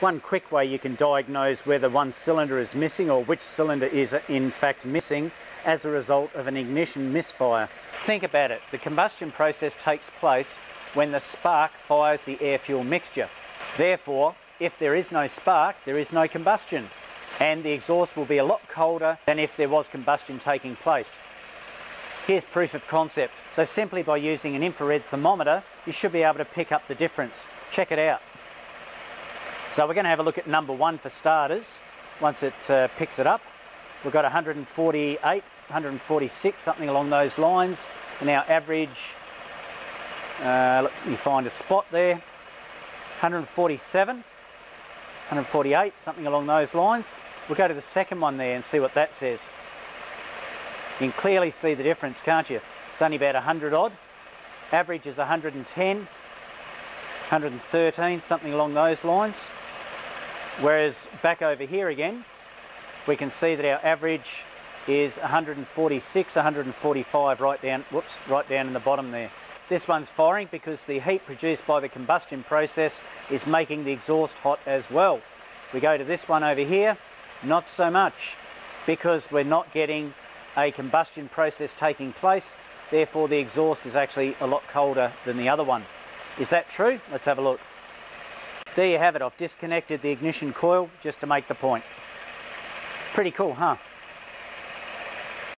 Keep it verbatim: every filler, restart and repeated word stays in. One quick way you can diagnose whether one cylinder is missing or which cylinder is in fact missing as a result of an ignition misfire. Think about it. The combustion process takes place when the spark fires the air-fuel mixture. Therefore, if there is no spark, there is no combustion, and the exhaust will be a lot colder than if there was combustion taking place. Here's proof of concept. So simply by using an infrared thermometer, you should be able to pick up the difference. Check it out. So we're going to have a look at number one for starters. Once it uh, picks it up, we've got one forty-eight, one forty-six, something along those lines. And our average, uh, let me find a spot there, one forty-seven, one forty-eight, something along those lines. We'll go to the second one there and see what that says. You can clearly see the difference, can't you? It's only about one hundred odd. Average is one ten. one thirteen, something along those lines. Whereas back over here again, we can see that our average is one forty-six, one forty-five right down, whoops, right down in the bottom there. This one's firing because the heat produced by the combustion process is making the exhaust hot as well. We go to this one over here, not so much, because we're not getting a combustion process taking place, therefore the exhaust is actually a lot colder than the other one. Is that true? Let's have a look. There you have it. I've disconnected the ignition coil just to make the point. Pretty cool, huh?